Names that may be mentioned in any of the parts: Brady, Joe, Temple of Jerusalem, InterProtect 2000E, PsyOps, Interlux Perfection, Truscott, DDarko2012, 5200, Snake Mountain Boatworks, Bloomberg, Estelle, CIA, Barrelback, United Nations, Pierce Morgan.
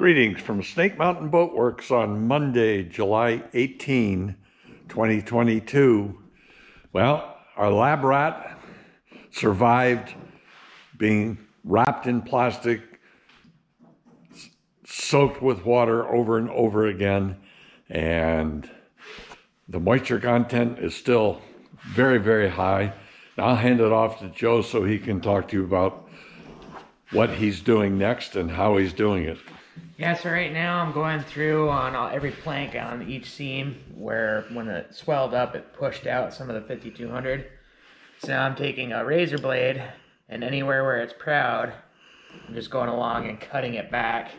Greetings from Snake Mountain Boatworks on Monday, July 18, 2022. Well, our lab rat survived being wrapped in plastic, soaked with water over and over again, and the moisture content is still very, very high. Now, I'll hand it off to Joe so he can talk to you about what he's doing next and how he's doing it. Yeah, so right now I'm going through on every plank on each seam where when it swelled up, it pushed out some of the 5200. So now I'm taking a razor blade and anywhere where it's proud, I'm just going along and cutting it back.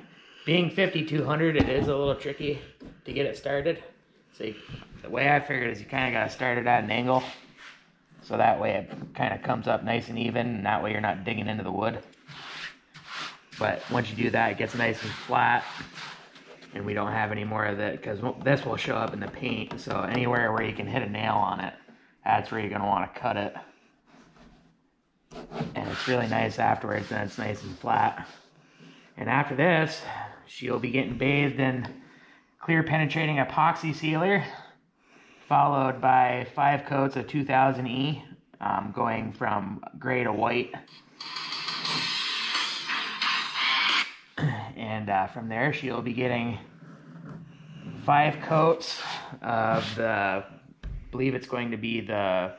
Being 5200, it is a little tricky to get it started. See, the way I figured is you kind of got to start it at an angle. So that way it kind of comes up nice and even, and that way you're not digging into the wood. But once you do that, it gets nice and flat, and we don't have any more of that because this will show up in the paint. So anywhere where you can hit a nail on it, that's where you're going to want to cut it. And it's really nice afterwards, and it's nice and flat. And after this, she'll be getting bathed in clear penetrating epoxy sealer, followed by 5 coats of 2000E, going from gray to white. And from there, she'll be getting 5 coats of the, I believe it's going to be the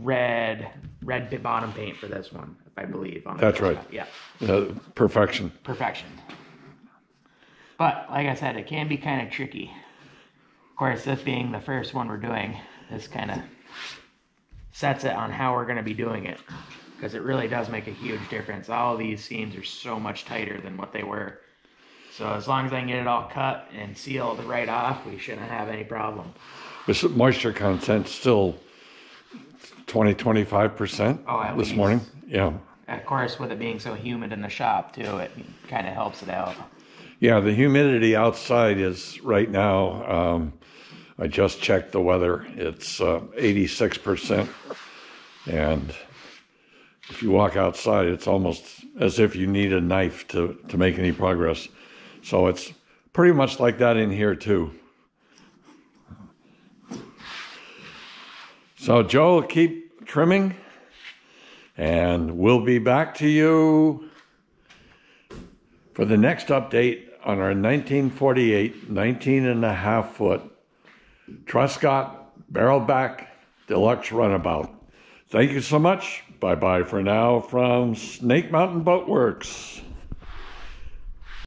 red bottom paint for this one, I believe. On that's right. Yeah. Perfection. But like I said, it can be kind of tricky. Of course, this being the first one we're doing, this kind of sets it on how we're going to be doing it, because it really does make a huge difference. All these seams are so much tighter than what they were. So as long as I can get it all cut and sealed right off, we shouldn't have any problem. This moisture content still 20-25% this morning. Yeah. Of course, with it being so humid in the shop too, it kind of helps it out. Yeah, the humidity outside is right now, I just checked the weather, it's 86%, and if you walk outside, it's almost as if you need a knife to make any progress. So it's pretty much like that in here too. So Joe will keep trimming, and we'll be back to you for the next update on our 1948 19.5-foot Truscott Barrelback Deluxe Runabout. Thank you so much. Bye-bye for now from Snake Mountain Boatworks.